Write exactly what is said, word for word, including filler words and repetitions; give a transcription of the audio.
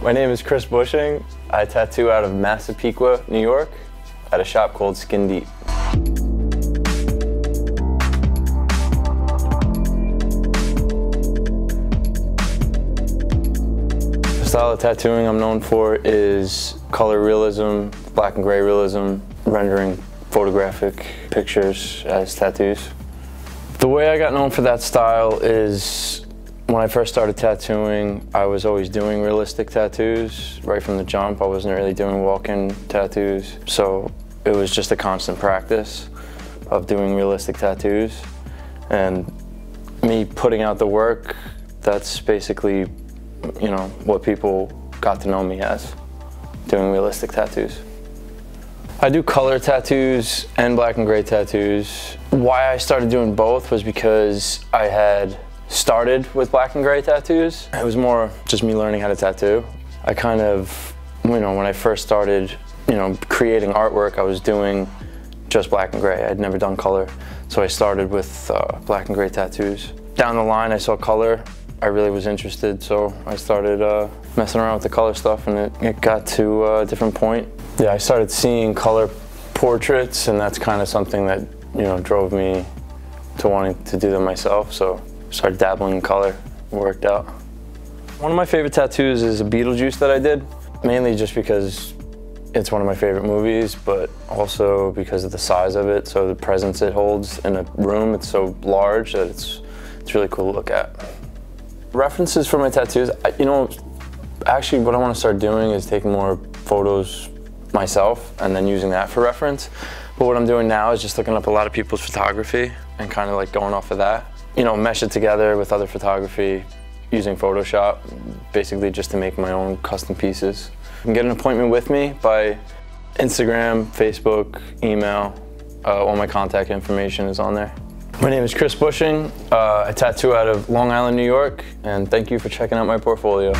My name is Kris Busching. I tattoo out of Massapequa, New York, at a shop called Skin Deep. The style of tattooing I'm known for is color realism, black and gray realism, rendering photographic pictures as tattoos. The way I got known for that style is when I first started tattooing, I was always doing realistic tattoos. Right from the jump, I wasn't really doing walk-in tattoos. So it was just a constant practice of doing realistic tattoos. And me putting out the work, that's basically, you know, what people got to know me as, doing realistic tattoos. I do color tattoos and black and gray tattoos. Why I started doing both was because I had started with black and gray tattoos. It was more just me learning how to tattoo. I kind of, you know, when I first started, you know, creating artwork, I was doing just black and gray. I'd never done color. So I started with uh, black and gray tattoos. Down the line, I saw color. I really was interested, so I started uh, messing around with the color stuff, and it, it got to a different point. Yeah, I started seeing color portraits, and that's kind of something that, you know, drove me to wanting to do them myself, so started dabbling in color, worked out. One of my favorite tattoos is a Beetlejuice that I did, mainly just because it's one of my favorite movies, but also because of the size of it, so the presence it holds in a room, it's so large that it's, it's really cool to look at. References for my tattoos, I, you know, actually what I want to start doing is taking more photos myself and then using that for reference. But what I'm doing now is just looking up a lot of people's photography and kind of like going off of that. You know, mesh it together with other photography using Photoshop, basically just to make my own custom pieces. You can get an appointment with me by Instagram, Facebook, email. Uh, all my contact information is on there. My name is Kris Busching. Uh, I tattoo out of Long Island, New York, and thank you for checking out my portfolio.